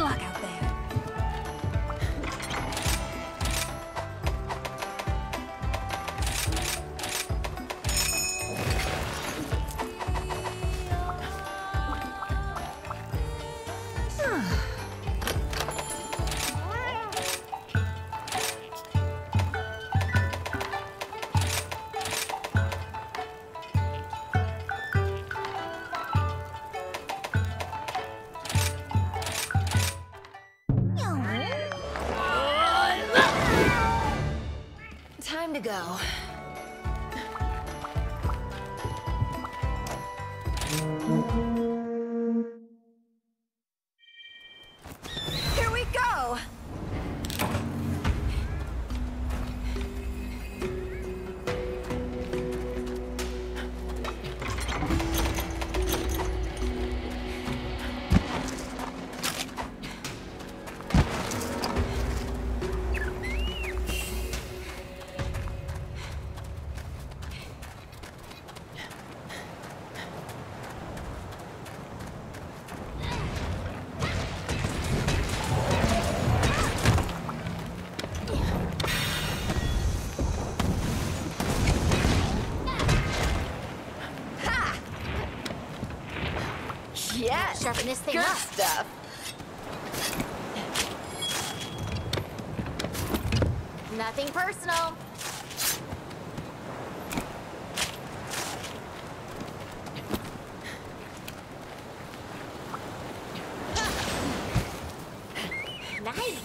luck out there. Go. Here we go. Yes, sharpen this thing up. Stuff. Nothing personal. Nice.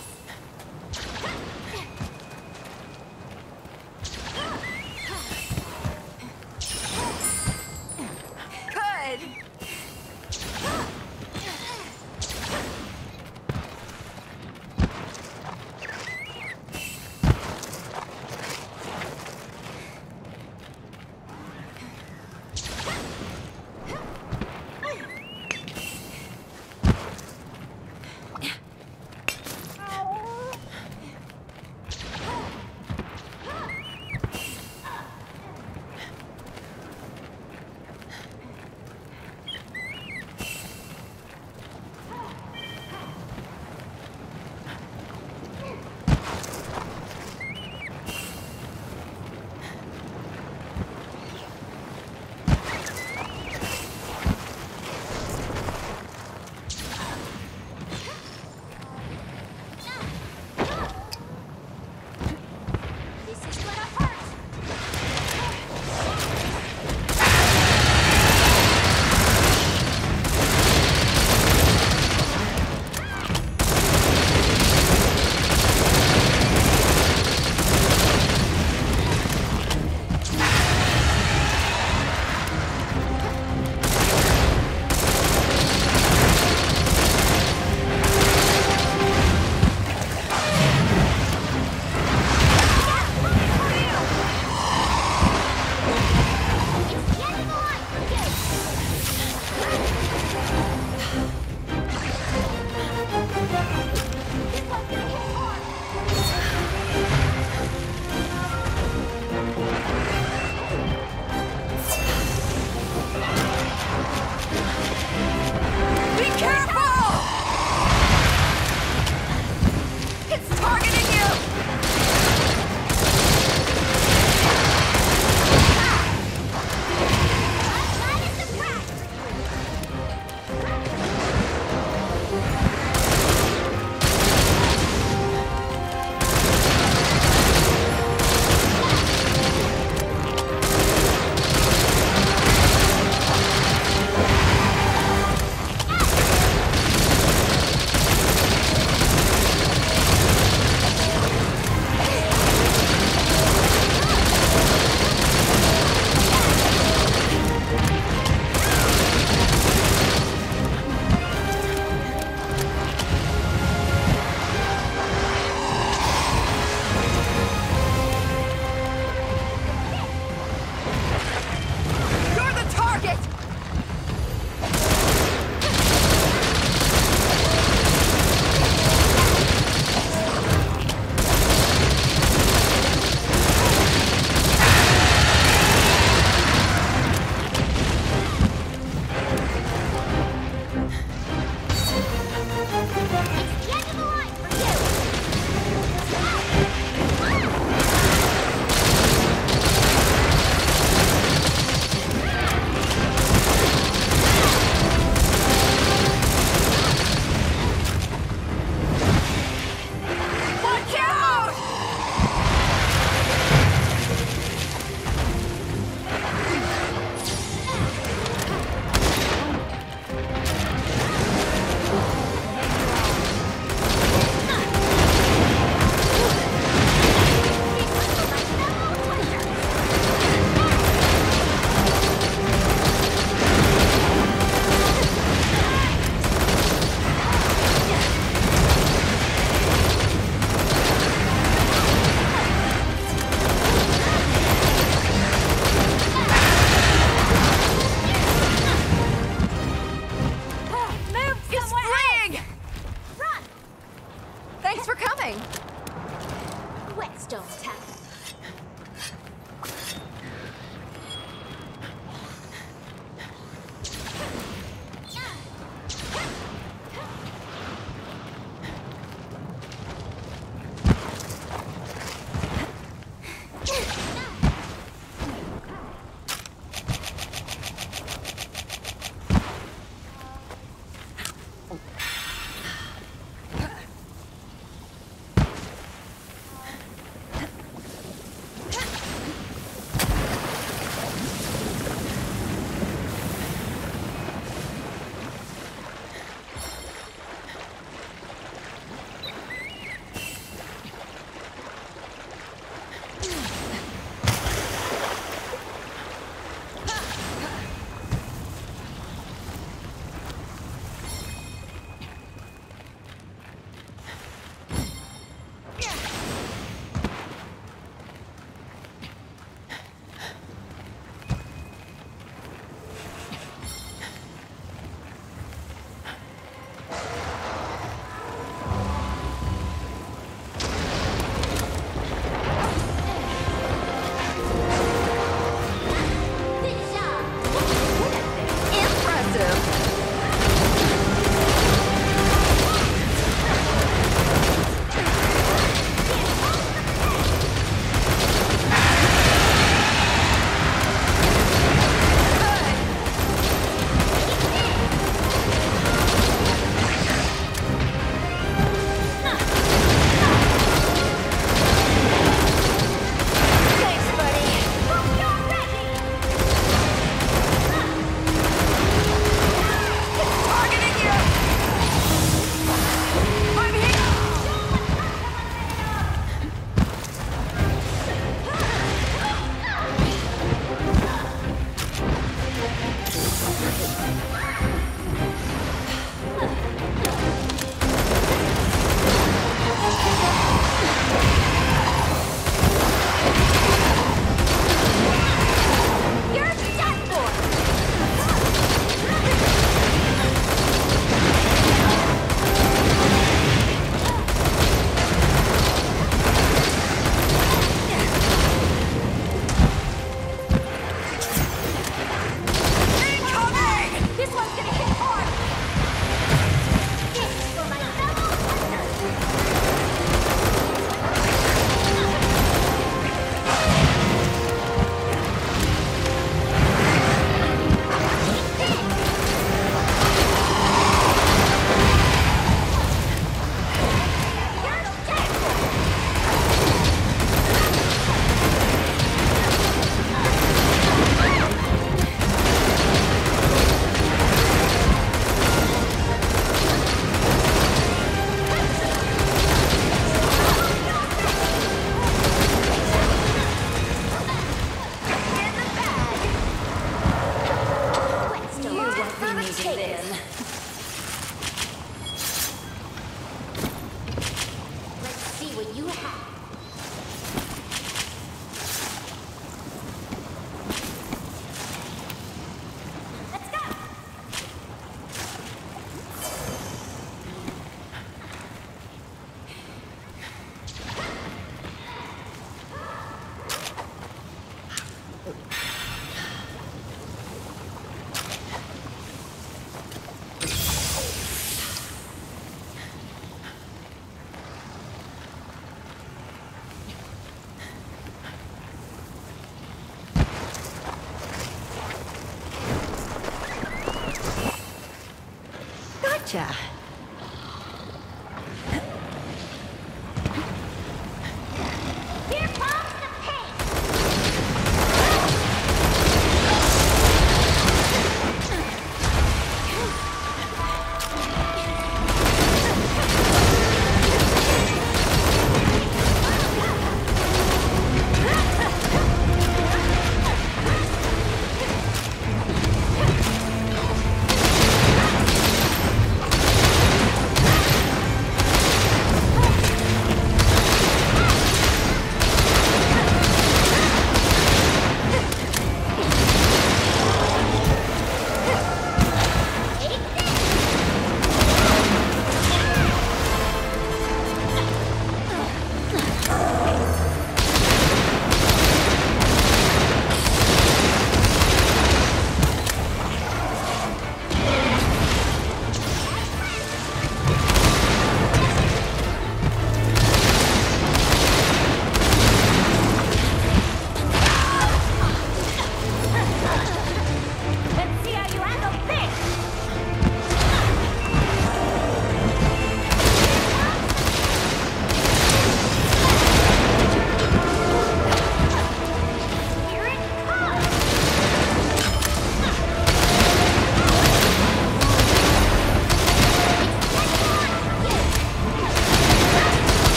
Gotcha.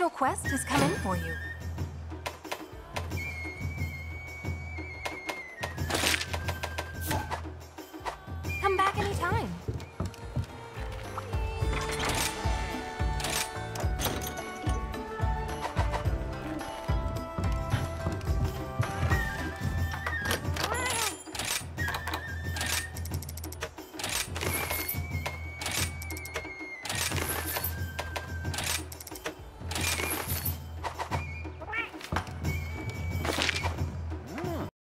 National Quest has come in for you.